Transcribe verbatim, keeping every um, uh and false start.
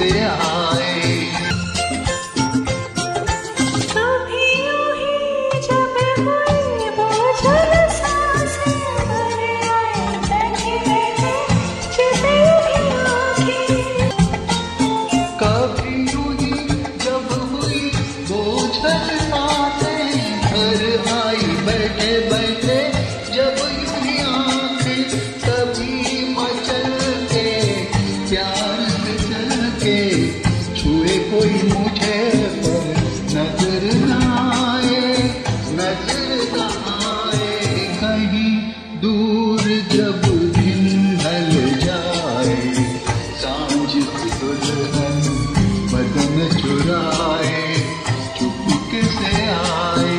से आए। दुल्हन बदन चुराए चुपके से आए।